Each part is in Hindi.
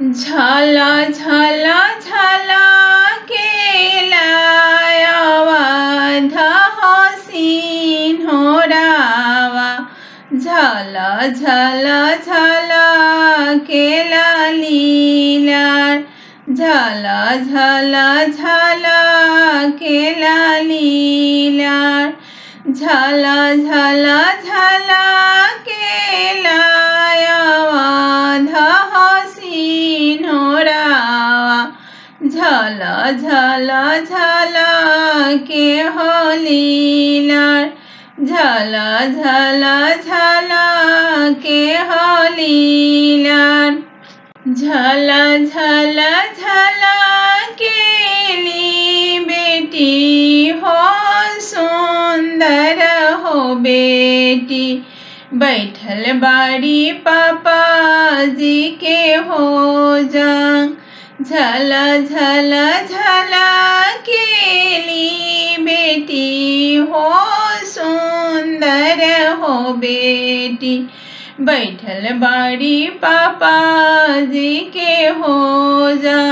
झाला झाला झाला केलाया वाधा हसीन हो रावा। झाला झाला झाला केला लीला। झाला झाला झाला केला लीला। झाला झाला झाला केलाया वाधा हसीन हो रावा। झाला झाला झाला के हो लीला। झाला झाला झाला के हो लीला। झाला झाला झाला केली बेटी हो सुंदर हो बेटी। बैठल बाड़ी पापा जी के हो जा। झाला झाला झाला केली बेटी हो सुंदर हो बेटी। बैठल बाड़ी पापा जी के हो जा।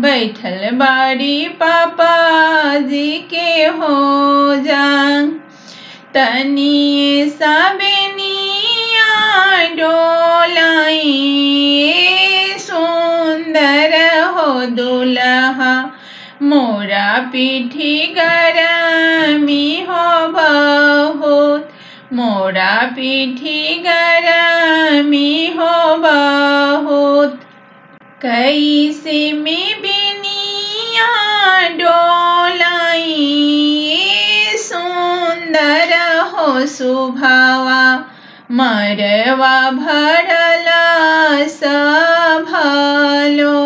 बैठल बाड़ी पापा जी के हो जा। तनिए सा बेनिया डोलाए सुंदर हो दुल्हा। मोरा पीठी गरमी हो बहुत। मोरा पीठी गरमी हो बहुत। कैसे में बिनिया डोलाई सुंदर हो सुभावा। मरवा भरला सभालो।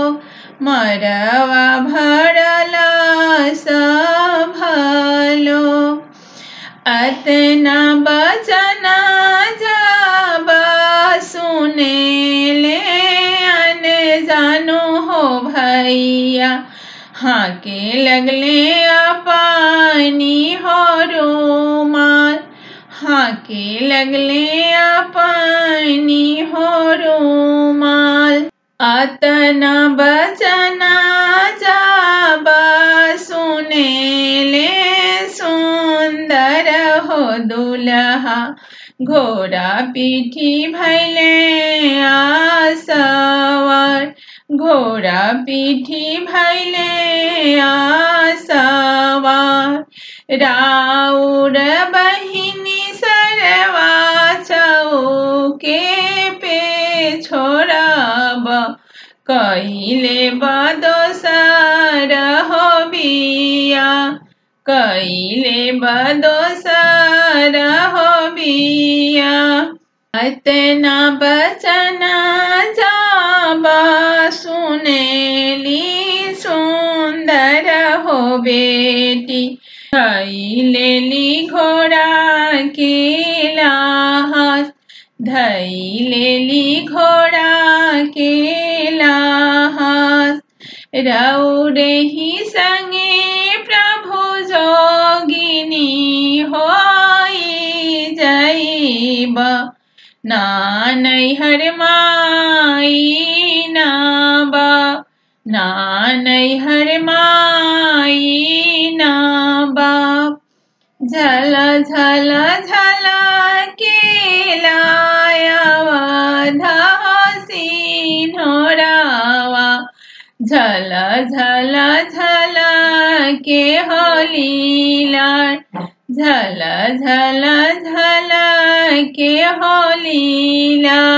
मरवा भरला सभालो। अतना बजना जाबा सुनेले अनजानो हो भैया। हाके लगले अपानी हो रुमाल। हाके लगले अपानी हो रुमाल। अतना बजना जाबा सुनेले सुंदर हो दुल्हा। घोड़ा पीठी भैले आसवार। घोड़ा पीठी भैले आसवार। राउर बहिनी सरवा चौके पे छोड़ब। कहिले बदोसर हो बिया। कहिले बदोसर हो बिया। अतना बचना जाबा सुनेली सुंदर हो बेटी। धैलेली घोड़ा के लाहस। धैलेली घोड़ा के लाहस। रौरे ही संगे प्रभु जोगिनी हो जैब। नानैहर माई नाबा। नानैहर माई नाबा। झला झला झला के लाया वाधा हसीन हो रावा। झला झला झला के हो लीला। झला झला झला के हो लीला।